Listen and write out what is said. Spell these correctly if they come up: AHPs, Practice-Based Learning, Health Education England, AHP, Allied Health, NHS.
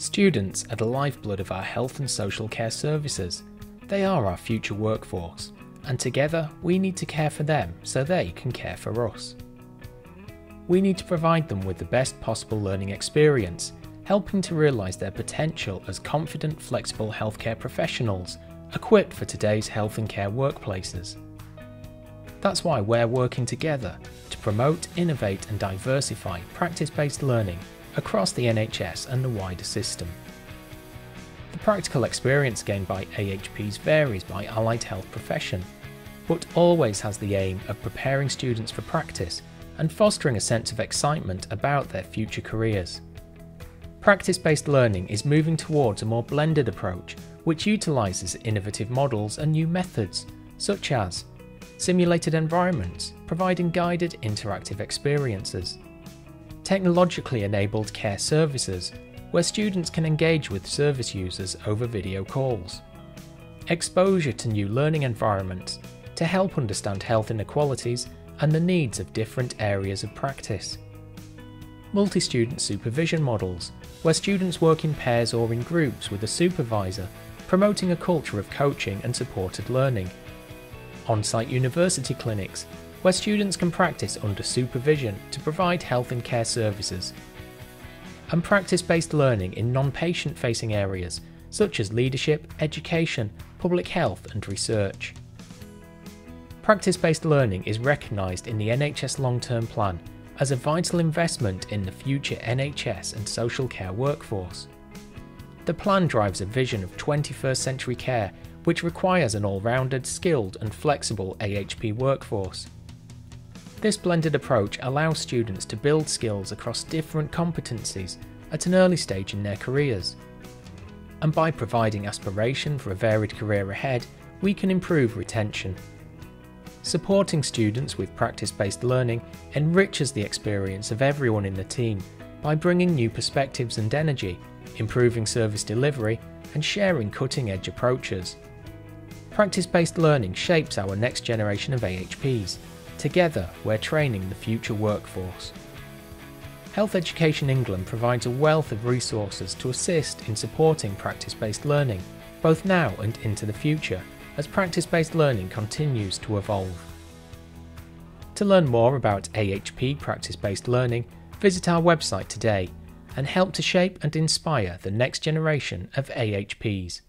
Students are the lifeblood of our health and social care services. They are our future workforce, and together we need to care for them so they can care for us. We need to provide them with the best possible learning experience, helping to realise their potential as confident, flexible healthcare professionals, equipped for today's health and care workplaces. That's why we're working together to promote, innovate and diversify practice-based learning across the NHS and the wider system. The practical experience gained by AHPs varies by allied health profession, but always has the aim of preparing students for practice and fostering a sense of excitement about their future careers. Practice-based learning is moving towards a more blended approach, which utilises innovative models and new methods, such as simulated environments, providing guided interactive experiences, technologically enabled care services, where students can engage with service users over video calls, exposure to new learning environments to help understand health inequalities and the needs of different areas of practice, multi-student supervision models, where students work in pairs or in groups with a supervisor, promoting a culture of coaching and supported learning, on-site university clinics, where students can practice under supervision to provide health and care services, and practice-based learning in non-patient facing areas such as leadership, education, public health and research. Practice-based learning is recognised in the NHS long-term plan as a vital investment in the future NHS and social care workforce. The plan drives a vision of 21st century care which requires an all-rounded, skilled and flexible AHP workforce. This blended approach allows students to build skills across different competencies at an early stage in their careers. And by providing aspiration for a varied career ahead, we can improve retention. Supporting students with practice-based learning enriches the experience of everyone in the team by bringing new perspectives and energy, improving service delivery and sharing cutting-edge approaches. Practice-based learning shapes our next generation of AHPs. Together, we're training the future workforce. Health Education England provides a wealth of resources to assist in supporting practice-based learning, both now and into the future, as practice-based learning continues to evolve. To learn more about AHP practice-based learning, visit our website today and help to shape and inspire the next generation of AHPs.